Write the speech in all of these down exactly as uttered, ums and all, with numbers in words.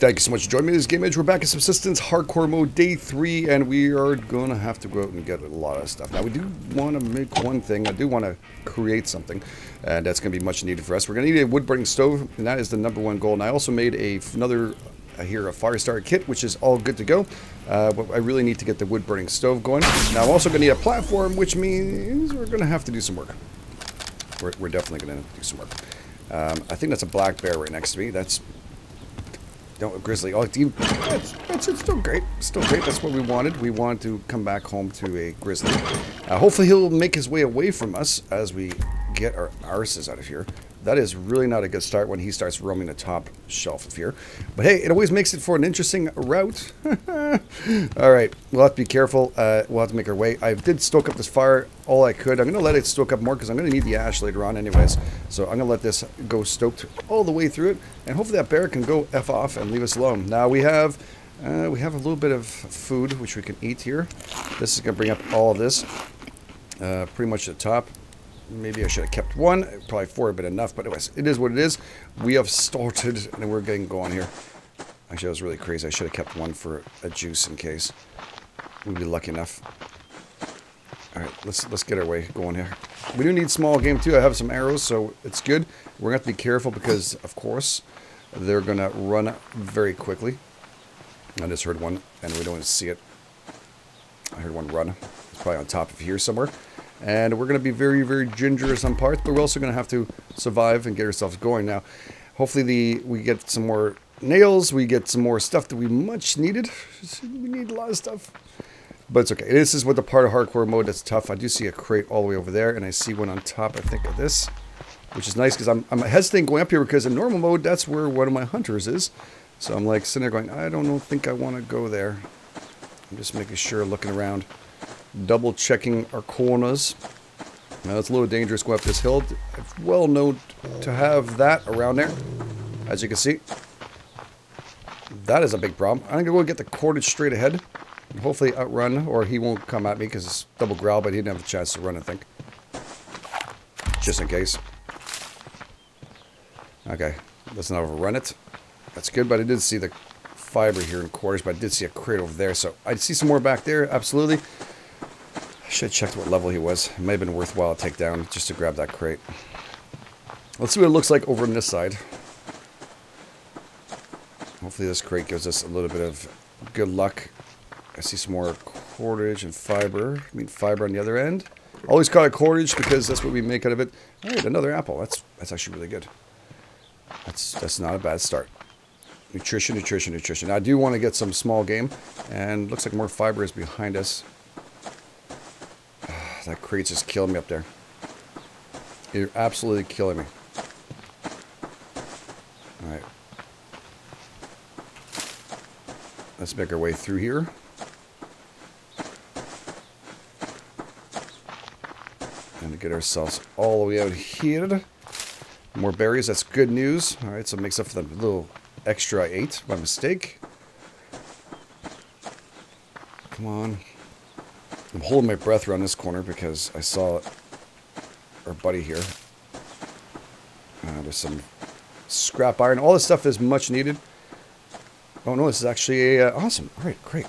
Thank you so much for joining me. This is Game Edge. We're back at Subsistence Hardcore Mode Day three, and we are going to have to go out and get a lot of stuff. Now, we do want to make one thing. I do want to create something, and that's going to be much needed for us. We're going to need a wood-burning stove, and that is the number one goal. And I also made a, another... here a fire starter kit, which is all good to go, uh, but I really need to get the wood burning stove going. Now I'm also going to need a platform, which means we're going to have to do some work. We're, we're definitely going to have to do some work. Um, I think that's a black bear right next to me. That's... No, a grizzly. Oh, you, that's, that's it's still great. Still great. That's what we wanted. We wanted to come back home to a grizzly. Uh, hopefully he'll make his way away from us as we get our arses out of here. That is really not a good start when he starts roaming the top shelf of here. But hey, it always makes it for an interesting route. All right, we'll have to be careful. Uh, we'll have to make our way. I did stoke up this fire all I could. I'm going to let it stoke up more because I'm going to need the ash later on anyways. So I'm going to let this go stoked all the way through it. And hopefully that bear can go F off and leave us alone. Now we have uh, we have a little bit of food which we can eat here. This is going to bring up all of this. Uh, pretty much at the top. Maybe I should have kept one. Probably four would have been enough, but anyways, it is what it is. We have started, and we're getting going here. Actually, I was really crazy. I should have kept one for a juice in case. We'd be lucky enough. All right, let's let's get our way going here. We do need small game, too. I have some arrows, so it's good. We're going to have to be careful because, of course, they're going to run very quickly. I just heard one, and we don't see it. I heard one run. It's probably on top of here somewhere. And we're going to be very, very ginger in some parts, but we're also going to have to survive and get ourselves going now. Hopefully the we get some more nails, we get some more stuff that we much needed. We need a lot of stuff, but it's okay. This is what the part of hardcore mode that's tough. I do see a crate all the way over there, and I see one on top, I think, of this, which is nice because I'm, I'm hesitating going up here because in normal mode, that's where one of my hunters is. So I'm like sitting there going, I don't know, think I want to go there. I'm just making sure, looking around. Double checking our corners. Now it's a little dangerous going up this hill. It's well known to have that around there, as you can see. That is a big problem. I'm gonna go get the cordage straight ahead and hopefully outrun, or he won't come at me because it's double growl, but he didn't have a chance to run, I think. Just in case. Okay, let's not overrun it. That's good, but I did see the fiber here in quarters, but I did see a crate over there, so I see some more back there, absolutely. I should have checked what level he was. It may have been worthwhile to take down just to grab that crate. Let's see what it looks like over on this side. Hopefully this crate gives us a little bit of good luck. I see some more cordage and fiber. I mean fiber on the other end. Always call it cordage because that's what we make out of it. All right, another apple. That's that's actually really good. That's that's not a bad start. Nutrition, nutrition, nutrition. Now, I do want to get some small game, and looks like more fiber is behind us. That crate's just killing me up there. You're absolutely killing me. Alright. Let's make our way through here. And to get ourselves all the way out here. More berries, that's good news. Alright, so it makes up for the little extra I ate by mistake. Come on. I'm holding my breath around this corner because I saw our buddy here. Uh, there's some scrap iron. All this stuff is much needed. Oh no, this is actually a, uh, awesome. All right, crate.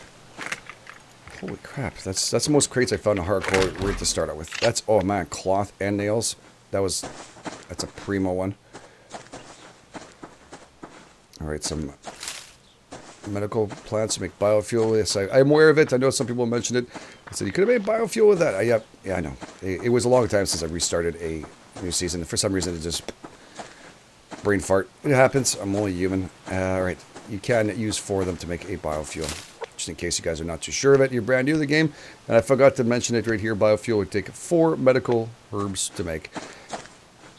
Holy crap. That's that's the most crates I found in hardcore right to start out with. That's, oh man, cloth and nails. That was, that's a primo one. All right, some... medical plants to make biofuel. Yes, I, I'm aware of it. I know some people mentioned it. I said, you could have made biofuel with that. I, yeah, yeah, I know. It, it was a long time since I restarted a new season. For some reason, it just... brain fart. It happens. I'm only human. Uh, all right. You can use four of them to make a biofuel. Just in case you guys are not too sure of it. You're brand new to the game. And I forgot to mention it right here. Biofuel would take four medical herbs to make.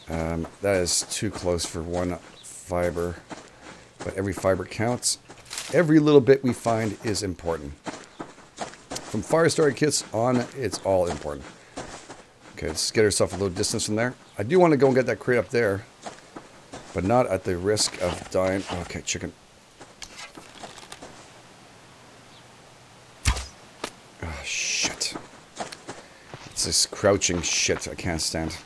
Um, that is too close for one fiber. But every fiber counts. Every little bit we find is important. From fire starter kits on, it's all important. Okay, let's get ourselves a little distance from there. I do want to go and get that crate up there, but not at the risk of dying. Okay, chicken. Oh, shit. It's this crouching shit I can't stand.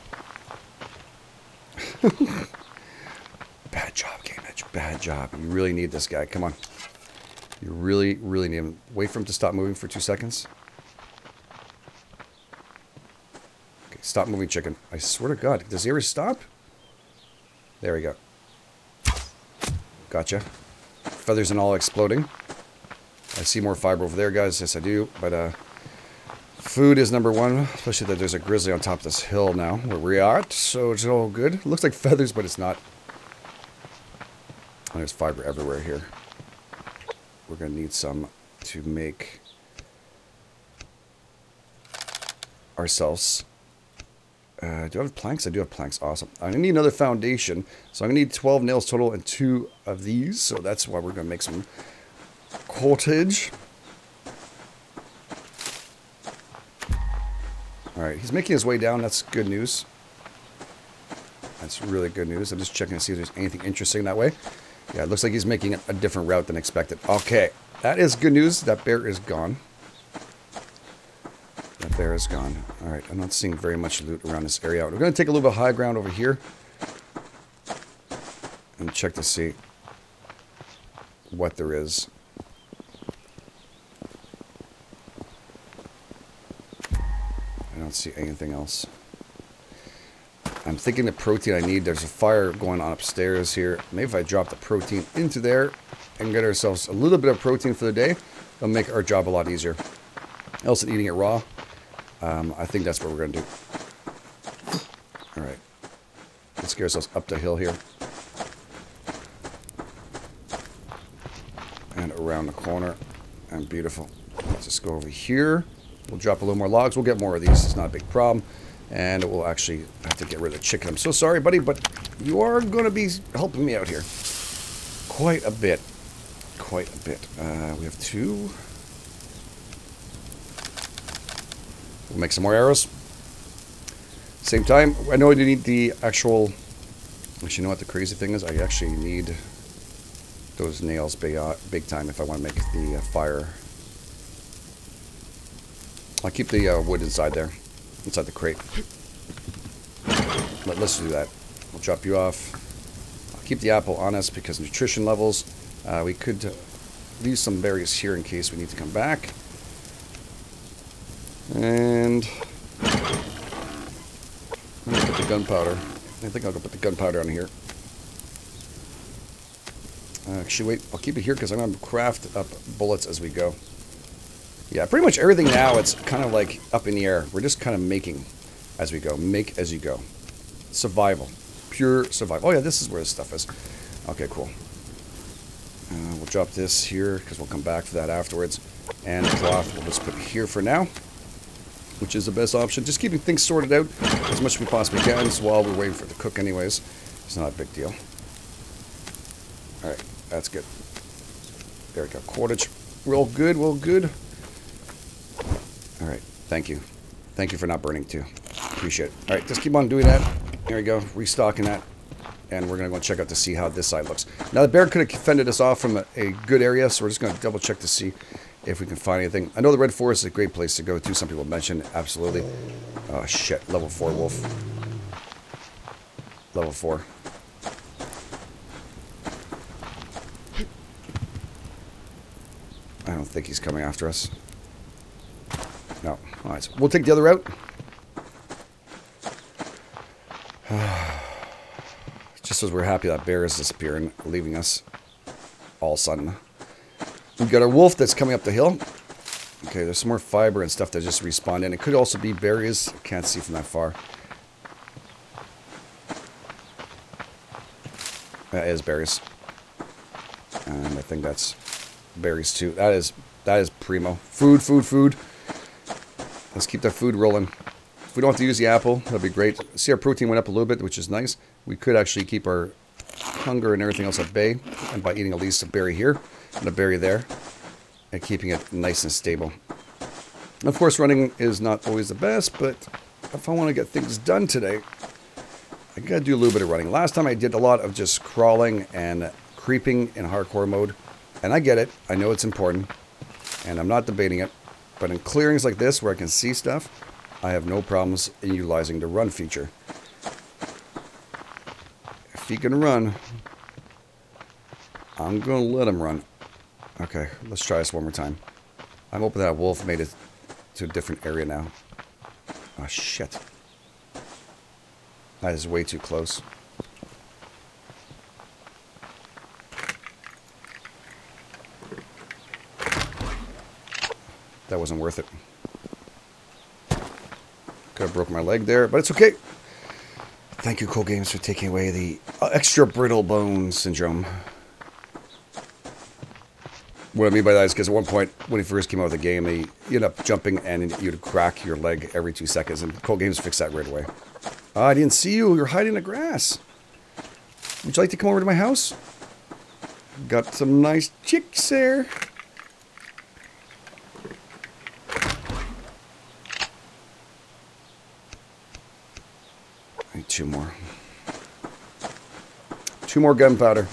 Bad job, Game Edge. Bad job. You really need this guy. Come on. You really, really need him. Wait for him to stop moving for two seconds. Okay, stop moving, chicken. I swear to God. Does he ever stop? There we go. Gotcha. Feathers and all exploding. I see more fiber over there, guys. Yes, I do. But uh, food is number one, especially that there's a grizzly on top of this hill now where we're at. So it's all good. It looks like feathers, but it's not. And there's fiber everywhere here. We're going to need some to make ourselves. Uh, do I have planks? I do have planks. Awesome. I'm going to need another foundation. So I'm going to need twelve nails total and two of these. So that's why we're going to make some cottage. All right. He's making his way down. That's good news. That's really good news. I'm just checking to see if there's anything interesting that way. Yeah, it looks like he's making a different route than expected. Okay. That is good news. That bear is gone. That bear is gone. All right. I'm not seeing very much loot around this area. We're going to take a little bit of high ground over here and check to see what there is. I don't see anything else. I'm thinking the protein I need. There's a fire going on upstairs here. Maybe if I drop the protein into there and get ourselves a little bit of protein for the day, it'll make our job a lot easier. Else than eating it raw, um, I think that's what we're going to do. All right. Let's get ourselves up the hill here. And around the corner. And beautiful. Let's just go over here. We'll drop a little more logs. We'll get more of these. It's not a big problem. And we'll actually have to get rid of the chicken. I'm so sorry, buddy, but you are going to be helping me out here. Quite a bit. Quite a bit. Uh, we have two. We'll make some more arrows. Same time. I know I do need the actual... Actually, you know what the crazy thing is? I actually need those nails big, uh, big time if I want to make the uh, fire. I'll keep the uh, wood inside there. Inside the crate. Let, let's do that. We'll drop you off. I'll keep the apple on us because nutrition levels. Uh, we could uh, leave some berries here in case we need to come back. And I'm going to put the gunpowder. I think I'll go put the gunpowder on here. Uh, actually, wait. I'll keep it here because I'm going to craft up bullets as we go. Yeah, pretty much everything now, it's kind of like up in the air. We're just kind of making as we go. Make as you go. Survival. Pure survival. Oh, yeah, this is where this stuff is. Okay, cool. Uh, we'll drop this here because we'll come back for that afterwards. And cloth we'll just put here for now, which is the best option. Just keeping things sorted out as much as we possibly can while we're waiting for it to cook anyways. It's not a big deal. All right, that's good. There we go. Cottage. Real good, real good. All right, thank you. Thank you for not burning too. Appreciate it. All right, just keep on doing that. There we go, restocking that. And we're gonna go check out to see how this side looks. Now the bear could have fended us off from a, a good area, so we're just gonna double check to see if we can find anything. I know the Red Forest is a great place to go to. Some people mentioned it, absolutely. Oh shit, level four wolf. Level four. I don't think he's coming after us. No. All right, so we'll take the other route. Just as we're happy that bear is disappearing, leaving us all sudden. We've got our wolf that's coming up the hill. Okay, there's some more fiber and stuff that just respawned in. It could also be berries. I can't see from that far. That is berries. And I think that's berries too. That is, that is primo. Food, food, food. Let's keep that food rolling. If we don't have to use the apple, that'd be great. See, our protein went up a little bit, which is nice. We could actually keep our hunger and everything else at bay, and by eating at least a berry here and a berry there, and keeping it nice and stable. And of course, running is not always the best, but if I want to get things done today, I gotta do a little bit of running. Last time I did a lot of just crawling and creeping in hardcore mode, and I get it. I know it's important, and I'm not debating it. But in clearings like this, where I can see stuff, I have no problems in utilizing the run feature. If he can run, I'm going to let him run. Okay, let's try this one more time. I'm hoping that wolf made it to a different area now. Oh, shit. That is way too close. That wasn't worth it. Could have broken my leg there, but it's okay. Thank you, Cole Games, for taking away the extra brittle bone syndrome. What I mean by that is because at one point, when he first came out of the game, he, you'd end up jumping and you'd crack your leg every two seconds, and Cole Games fixed that right away. Oh, I didn't see you. You're hiding in the grass. Would you like to come over to my house? Got some nice chicks there. I need two more. Two more gunpowder.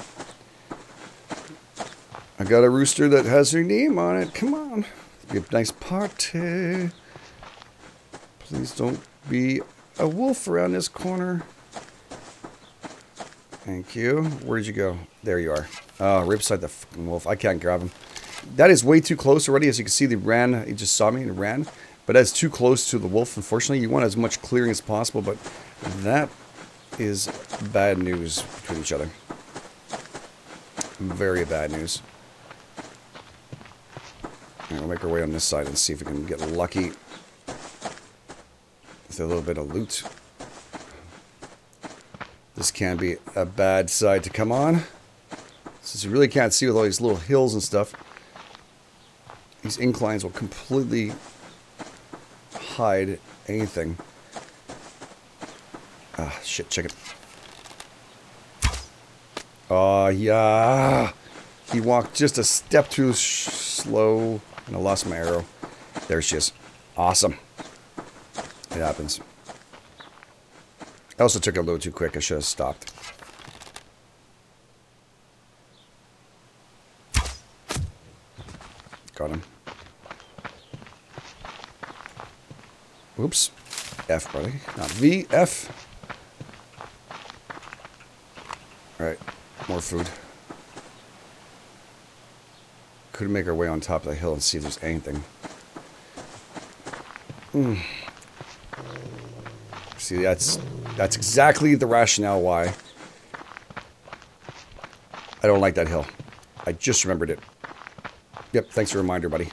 I got a rooster that has your name on it. Come on. Be a nice party. Please don't be a wolf around this corner. Thank you. Where did you go? There you are. Oh, right beside the fucking wolf. I can't grab him. That is way too close already. As you can see, they ran. He just saw me and ran. But that's too close to the wolf, unfortunately. You want as much clearing as possible, but that is bad news between each other. Very bad news. We'll make our way on this side and see if we can get lucky with a little bit of loot. This can be a bad side to come on, since you really can't see with all these little hills and stuff. These inclines will completely hide anything. Ah, shit, check it. Oh, yeah. He walked just a step too slow. And I lost my arrow. There she is. Awesome. It happens. I also took it a little too quick. I should have stopped. Got him. Oops. F, buddy. Not V. F. Alright. More food. Could make our way on top of the hill and see if there's anything. Mm. See, that's that's exactly the rationale why I don't like that hill. I just remembered it. Yep, thanks for the reminder, buddy.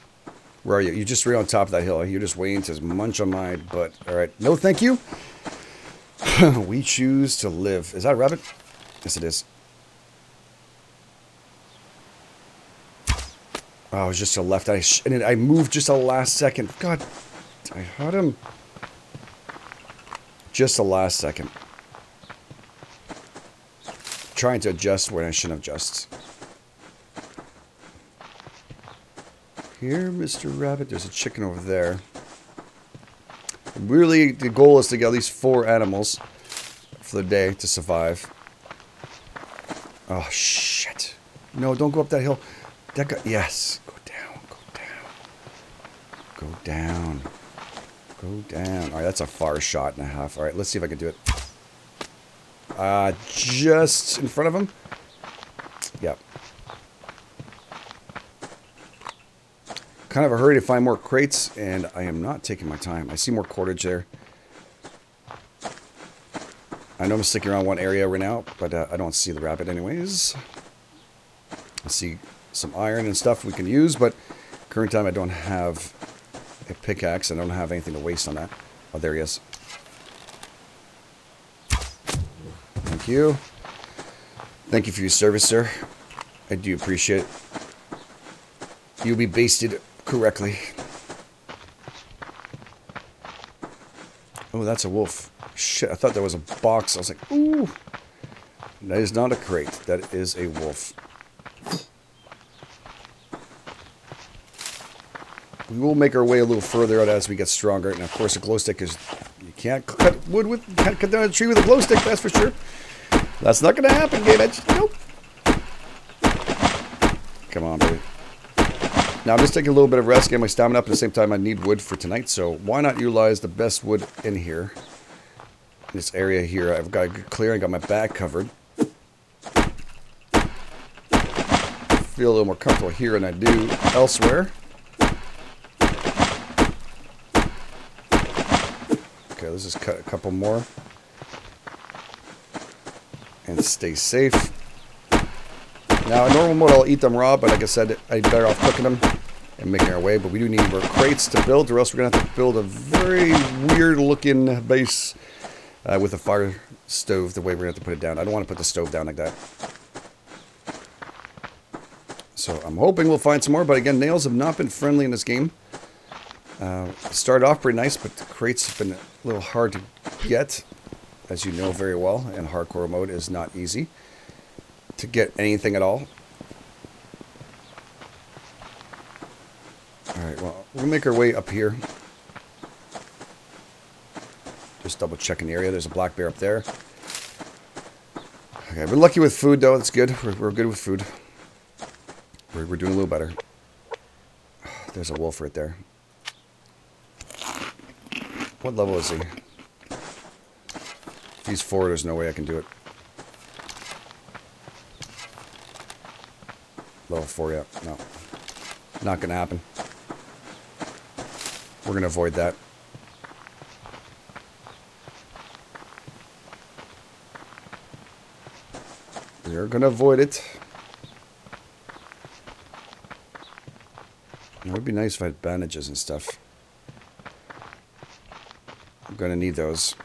Where are you? You just right on top of that hill. You're just waiting to munch on my butt. All right. No, thank you. We choose to live. Is that a rabbit? Yes, it is. Oh, I was just to the left. I sh and I moved just a last second. God, I had him. Just a last second. Trying to adjust when I shouldn't adjust. Here, Mister Rabbit. There's a chicken over there. Really, the goal is to get at least four animals for the day to survive. Oh, shit. No, don't go up that hill. That guy, yes. Go down, go down. Go down. Go down. All right, that's a far shot and a half. All right, let's see if I can do it. Uh, just in front of him. Yep. Kind of a hurry to find more crates, and I am not taking my time. I see more cordage there. I know I'm sticking around one area right now, but uh, I don't see the rabbit anyways. Let's see. Some iron and stuff we can use, but current time I don't have a pickaxe. I don't have anything to waste on that. Oh, there he is. Thank you. Thank you for your service, sir. I do appreciate it. You'll be basted correctly. Oh, that's a wolf. Shit, I thought that was a box. I was like, ooh. That is not a crate. That is a wolf. We will make our way a little further out as we get stronger. And, of course, a glow stick is... You can't cut wood with... You can't cut down a tree with a glow stick, that's for sure. That's not going to happen, Game Edge. Nope. Come on, baby. Now, I'm just taking a little bit of rest, getting my stamina up. At the same time, I need wood for tonight. So, why not utilize the best wood in here? In this area here. I've got a good clearing. Got my back covered. feel a little more comfortable here than I do elsewhere. Okay, let's just cut a couple more. And stay safe. Now, in normal mode, I'll eat them raw, but like I said, I'd be better off cooking them and making our way. But we do need more crates to build, or else we're going to have to build a very weird-looking base uh, with a fire stove the way we're going to have to put it down. I don't want to put the stove down like that. So I'm hoping we'll find some more, but again, nails have not been friendly in this game. Uh, started off pretty nice, but the crates have been a little hard to get, as you know very well, and hardcore mode is not easy to get anything at all. Alright, well, we'll make our way up here. Just double checking the area. There's a black bear up there. Okay, we're lucky with food, though. That's good. We're, we're good with food. We're, we're doing a little better. There's a wolf right there. What level is he? If he's four, there's no way I can do it. Level four, yeah. No. Not gonna happen. We're gonna avoid that. We're gonna avoid it. It would be nice if I had bandages and stuff. I'm gonna need those.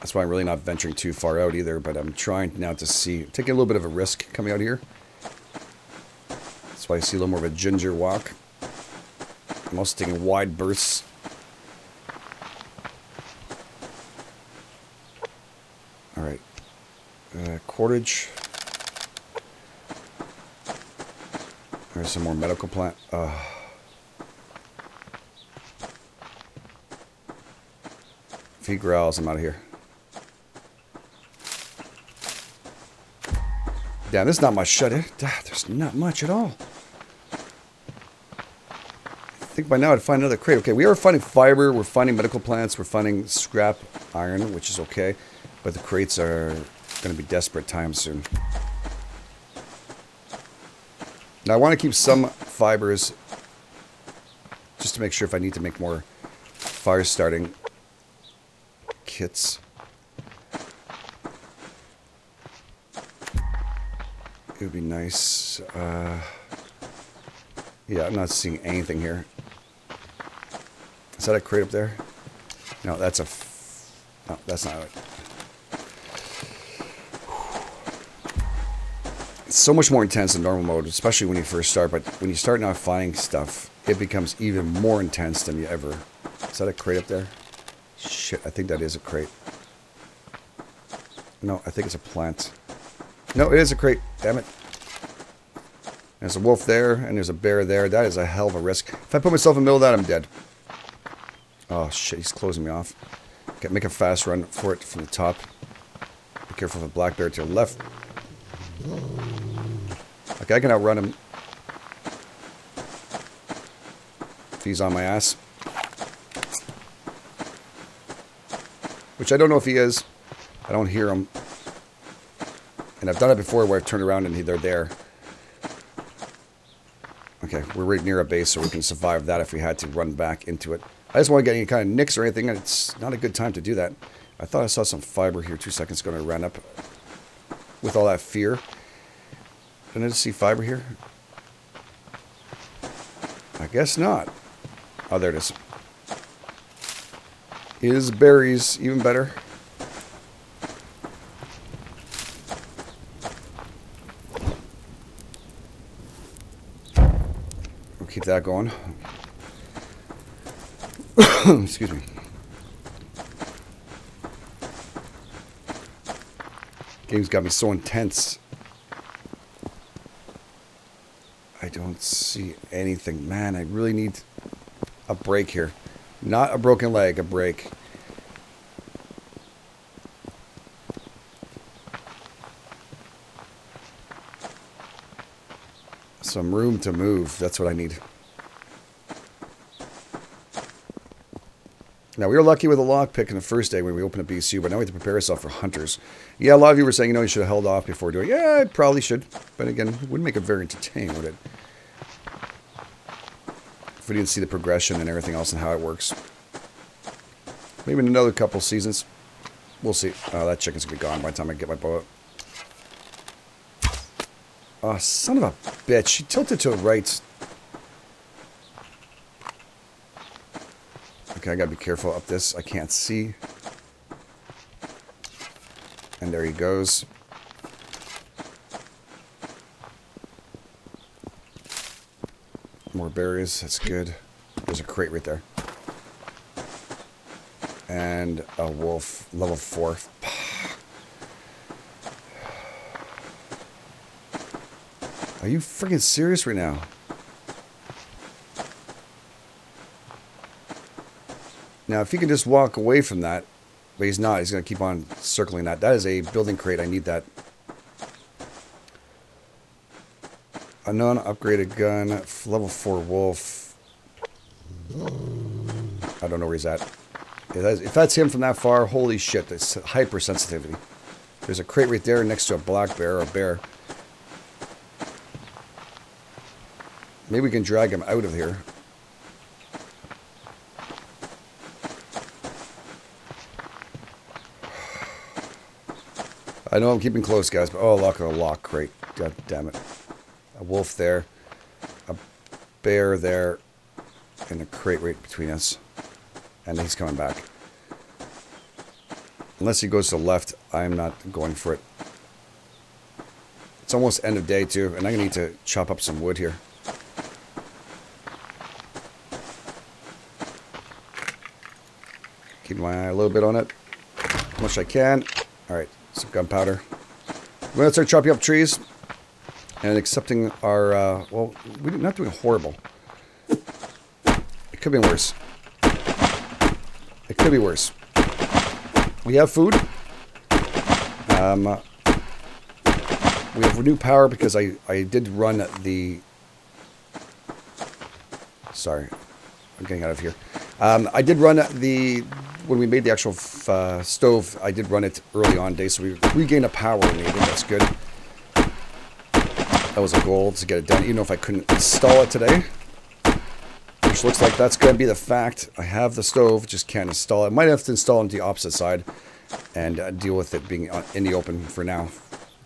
That's why I'm really not venturing too far out either, but I'm trying now to see, taking a little bit of a risk coming out here. That's why I see a little more of a ginger walk. I'm also taking wide berths. Alright. Uh, cordage. There's some more medical plant. Uh. If he growls, I'm out of here. Damn, there's not much shut in. There's not much at all. I think by now I'd find another crate. Okay, we are finding fiber, we're finding medical plants, we're finding scrap iron, which is okay. But the crates are going to be desperate times soon. Now I want to keep some fibers just to make sure if I need to make more fire starting kits. It would be nice. Uh, yeah, I'm not seeing anything here. Is that a crate up there? No, that's a... F no, that's not it. It's so much more intense in normal mode, especially when you first start, but when you start not finding stuff, it becomes even more intense than you ever... Is that a crate up there? Shit, I think that is a crate. No, I think it's a plant. No, it is a crate. Damn it. There's a wolf there, and there's a bear there. That is a hell of a risk. If I put myself in the middle of that, I'm dead. Oh, shit, he's closing me off. Okay, make a fast run for it from the top. Be careful of the black bear to your left. Okay, I can outrun him. If he's on my ass. Which I don't know if he is. I don't hear him. And I've done it before where I've turned around and they're there. Okay, we're right near a base, so we can survive that if we had to run back into it. I just want to get any kind of nicks or anything, and it's not a good time to do that. I thought I saw some fiber here two seconds ago, and I ran up with all that fear. Didn't I just see fiber here? I guess not. Oh, there it is. It is berries, even better. Keep that going. Excuse me. Game's got me so intense. I don't see anything. Man, I really need a break here. Not a broken leg, a break. Some room to move. That's what I need. Now, we were lucky with a lockpick in the first day when we opened a B C U, but now we have to prepare ourselves for hunters. Yeah, a lot of you were saying, you know, you should have held off before doing it. Yeah, I probably should. But again, it wouldn't make it very entertaining, would it? If we didn't see the progression and everything else and how it works. Maybe in another couple seasons. We'll see. Oh, that chicken's going to be gone by the time I get my bow up. Oh, son of a bitch. She tilted to the right. Okay, I gotta be careful up this. I can't see. And there he goes. More berries. That's good. There's a crate right there. And a wolf. Level four. Are you freaking serious right now? Now, if he can just walk away from that, but he's not. He's going to keep on circling that. That is a building crate. I need that. A non-upgraded gun. Level four wolf. I don't know where he's at. If that's him from that far, holy shit. That's hypersensitivity. There's a crate right there next to a black bear or a bear. Maybe we can drag him out of here. I know I'm keeping close, guys, but oh, lock a lock crate. God damn it. A wolf there. A bear there. And a crate right between us. And he's coming back. Unless he goes to the left, I'm not going for it. It's almost end of day, too, and I'm going to need to chop up some wood here. Keep my eye a little bit on it. As much as I can. Alright. Some gunpowder. We're going to start chopping up trees and accepting our, uh, well, we're not doing horrible. It could be worse. It could be worse. We have food. Um, we have renewed power because I, I did run the, sorry, I'm getting out of here. Um, I did run the, when we made the actual uh, stove, I did run it early on day, so we regained a power in it. That's good. That was a goal to get it done, even if I couldn't install it today. Which looks like that's going to be the fact. I have the stove, just can't install it. I might have to install it on the opposite side and uh, deal with it being in the open for now.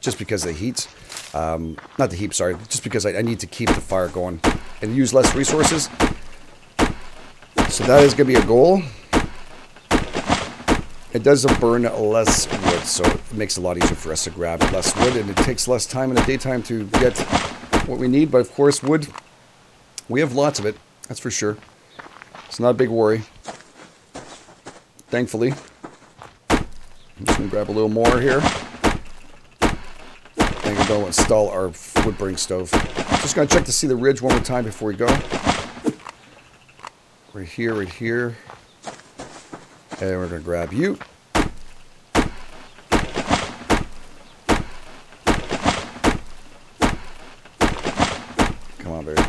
Just because of the heat. Um, not the heat, sorry. Just because I, I need to keep the fire going and use less resources. So that is going to be a goal. It does burn less wood, so it makes it a lot easier for us to grab less wood, and it takes less time in the daytime to get what we need. But of course, wood, we have lots of it, that's for sure. It's not a big worry, thankfully. I'm just going to grab a little more here. And we're going to install our wood burning stove. Just going to check to see the ridge one more time before we go. Right here, right here. And we're going to grab you. Come on, baby.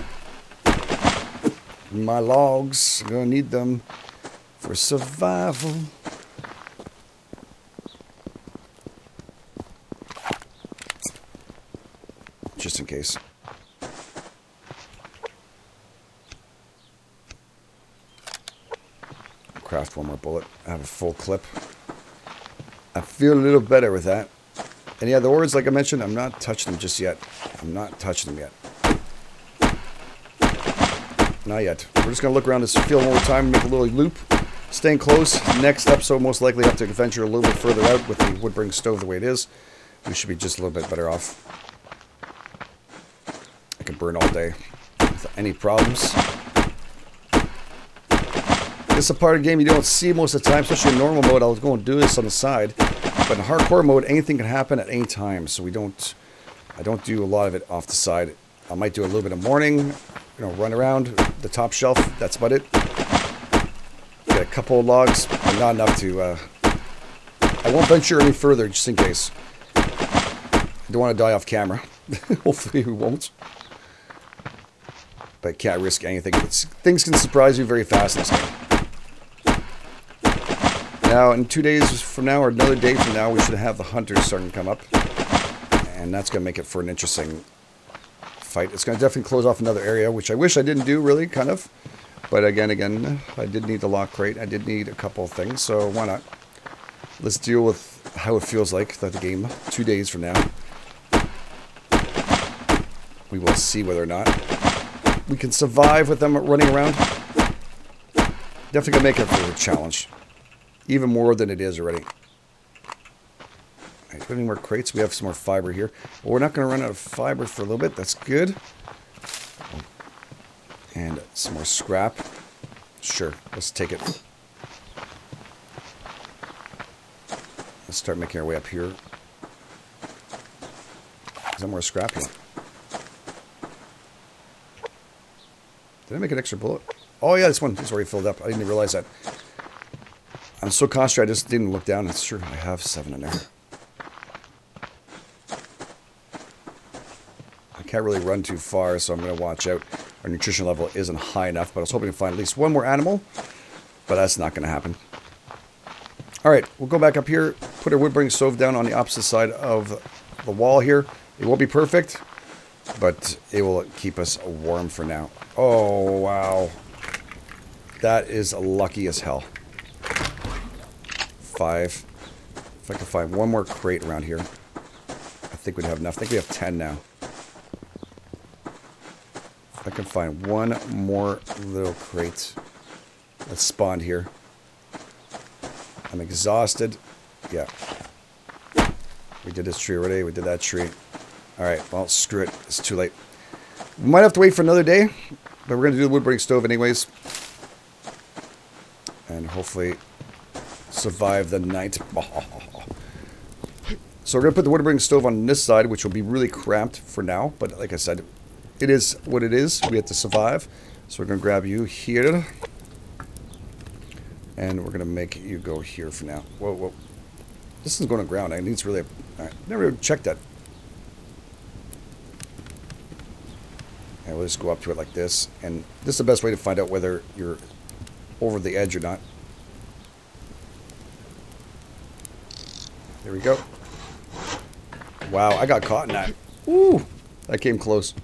My logs. I'm going to need them for survival. Just in case. Craft one more bullet. I have a full clip. I feel a little better with that. And yeah, the ores, like I mentioned, I'm not touching them just yet. I'm not touching them yet. Not yet. We're just going to look around this field one more time, make a little loop. Staying close. Next episode, most likely have to venture a little bit further out with the wood burning stove the way it is. We should be just a little bit better off. I can burn all day without any problems. This is a part of the game you don't see most of the time, especially in normal mode. I'll go and do this on the side, but in hardcore mode, anything can happen at any time. So we don't, I don't do a lot of it off the side. I might do a little bit of morning, you know, run around the top shelf. That's about it. Get a couple of logs, but not enough to. Uh, I won't venture any further, just in case. I don't want to die off camera. Hopefully, we won't. But can't risk anything. It's, things can surprise you very fast in this game. Now, in two days from now, or another day from now, we should have the hunters starting to come up. And that's going to make it for an interesting fight. It's going to definitely close off another area, which I wish I didn't do, really, kind of. But again, again, I did need the lock crate. I did need a couple of things, so why not? Let's deal with how it feels like that the game two days from now. We will see whether or not we can survive with them running around. Definitely gonna make it for a challenge, even more than it is already. All right, do we have any more crates? We have some more fiber here. Well, we're not gonna run out of fiber for a little bit. That's good. And some more scrap. Sure, let's take it. Let's start making our way up here. There's more scrap here. Did I make an extra bullet? Oh yeah, this one is already filled up. I didn't even realize that. I'm so concentrated, I just didn't look down. It's true, I have seven in there. I can't really run too far, so I'm gonna watch out. Our nutrition level isn't high enough, but I was hoping to find at least one more animal, but that's not going to happen. All right, we'll go back up here, put our wood burning stove down on the opposite side of the wall here. It won't be perfect, but it will keep us warm for now. Oh, wow. That is lucky as hell. Five. If I could find one more crate around here, I think we'd have enough. I think we have ten now. I can find one more little crate. Let's spawn here. I'm exhausted. Yeah. We did this tree already. We did that tree. All right. Well, screw it. It's too late. We might have to wait for another day, but we're going to do the wood burning stove anyways. And hopefully survive the night. So we're going to put the wood burning stove on this side, which will be really cramped for now. But like I said, it is what it is. We have to survive. So we're going to grab you here. And we're going to make you go here for now. Whoa, whoa. This is going to ground. I need to really... All right. Never even checked that. And we'll just go up to it like this. And this is the best way to find out whether you're over the edge or not. There we go. Wow, I got caught in that. Ooh, that came close.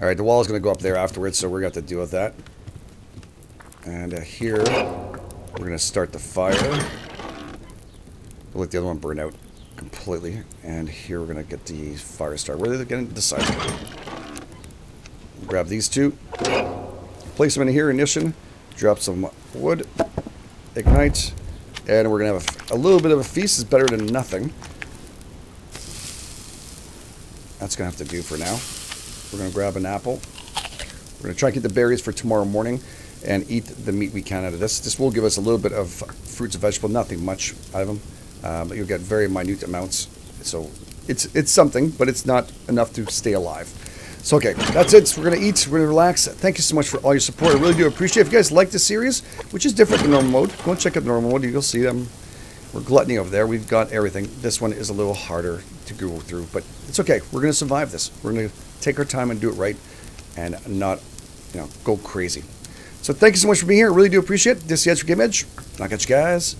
All right, the wall is going to go up there afterwards, so we're going to have to deal with that. And uh, here, we're going to start the fire. We'll let the other one burn out completely. And here, we're going to get the fire started. Where are they going to decide? Grab these two. Place them in here, ignition. Drop some wood. Ignite. And we're going to have a, a little bit of a feast. Is better than nothing. That's going to have to do for now. We're going to grab an apple. We're going to try to get the berries for tomorrow morning and eat the meat we can out of this. This will give us a little bit of fruits and vegetables, nothing much out of them. Um, but you'll get very minute amounts. So it's it's something, but it's not enough to stay alive. So, okay, that's it. So we're going to eat. We're going to relax. Thank you so much for all your support. I really do appreciate it. If you guys like this series, which is different than normal mode, go and check out normal mode. You'll see them. We're gluttony over there. We've got everything. This one is a little harder to go through, but it's okay. We're going to survive this. We're going to take our time and do it right and not, you know, go crazy. So thank you so much for being here. I really do appreciate it. This is Game Edge. And I'll catch you guys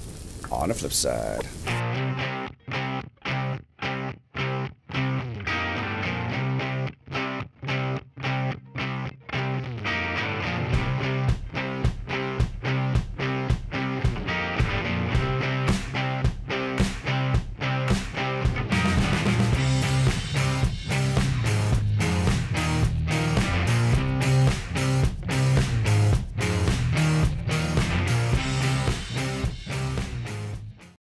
on the flip side.